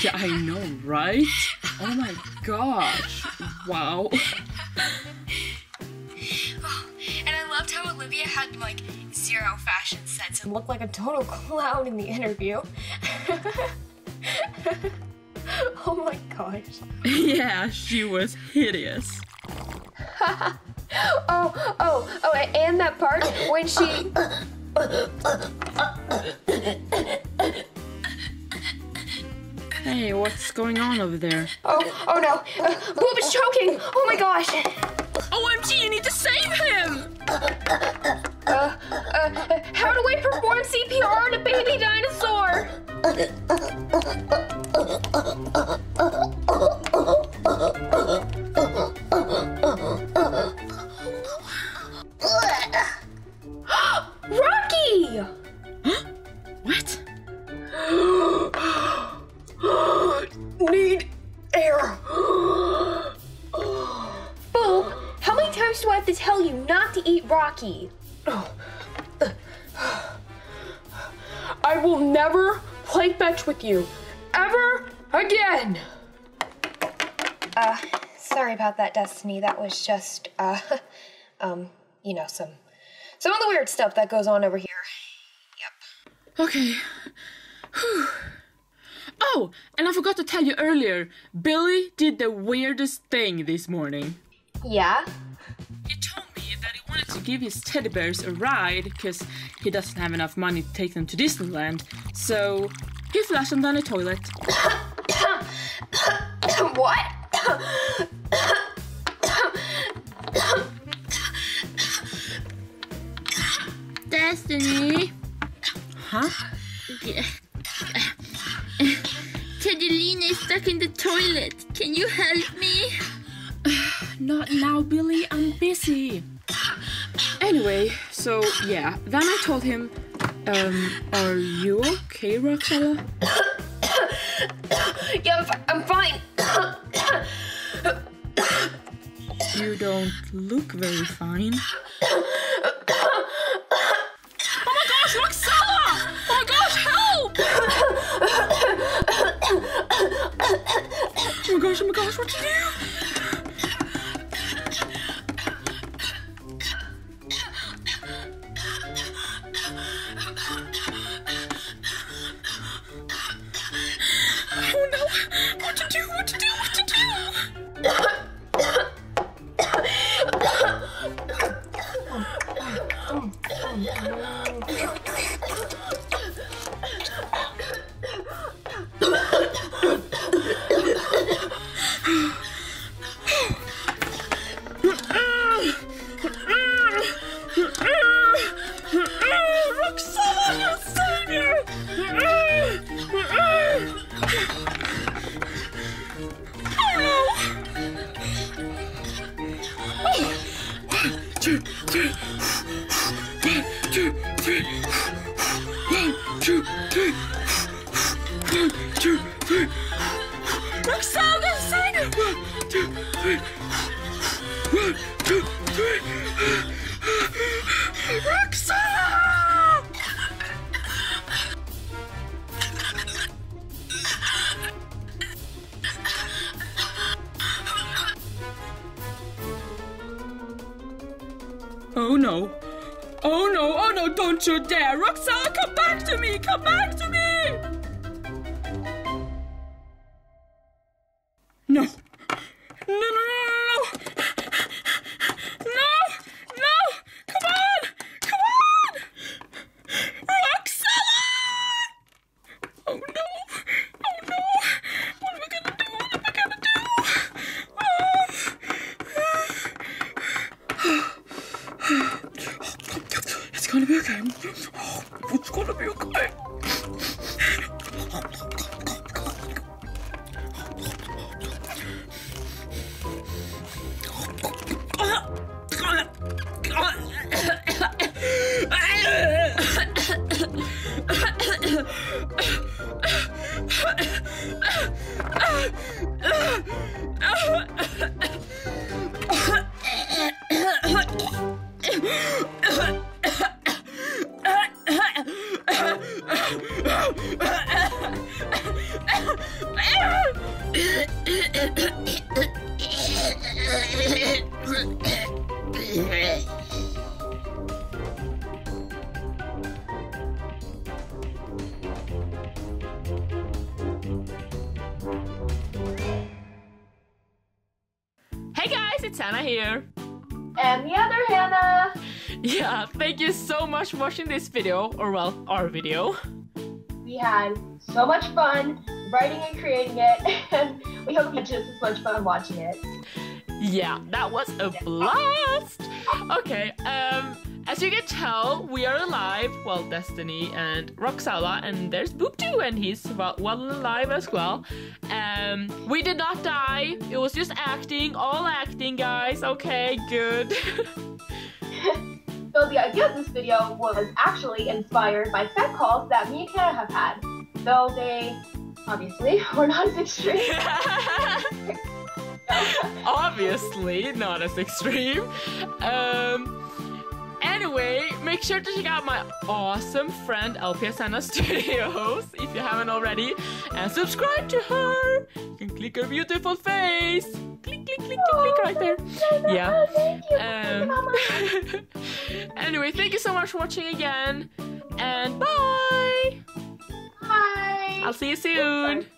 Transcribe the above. Yeah, I know, right? Oh my gosh. Wow. Oh, and I loved how Olivia had like zero fashion sense and looked like a total clown in the interview. Oh my gosh. Yeah, she was hideous. Oh, and that part when she... Hey, what's going on over there? Oh no. Boob is choking! Oh my gosh! OMG, you need to save him! How do I perform CPR on a baby dinosaur? Rocky! Huh? What? Need air. Boob, how many times do I have to tell you not to eat Rocky? I will never play fetch with you ever again. Sorry about that, Destiny. That was just you know, some of the weird stuff that goes on over here. Yep. Okay. Whew. Oh, and I forgot to tell you earlier, Billy did the weirdest thing this morning. Yeah? He told me that he wanted to give his teddy bears a ride because he doesn't have enough money to take them to Disneyland, so he flushed them down the toilet. What? Destiny? Huh? Yeah. Teddelina is stuck in the toilet. Can you help me? Not now, Billy. I'm busy. Anyway, so yeah. Then I told him, are you okay, Roxella? Yeah, I'm fine. You don't look very fine. Oh my gosh, Roxella! Oh my gosh, help! Oh my gosh, what to do? Oh no, what to do, what to do, what to do? Oh no. Oh no, oh no, don't you dare! Roxella, come back to me! Come back to me! No. Hannah here. And the other Hannah. Yeah, thank you so much for watching this video, or well, our video. We had so much fun writing and creating it, and we hope you had just as much fun watching it. Yeah, that was a blast! Okay, as you can tell, we are alive. Well, Destiny and Roxella, and there's Boop too, and he's well alive as well. We did not die. It was just acting, all acting, guys. Okay, good. So the idea of this video was actually inspired by set calls that me and Hannah have had, though they obviously were not as extreme. Obviously not as extreme. Anyway, make sure to check out my awesome friend LPSHannahStudios if you haven't already, and subscribe to her. You can click her beautiful face. Click, click, click, click, click right there. Yeah. Thank you. Anyway, thank you so much for watching again, and bye. Bye. I'll see you soon.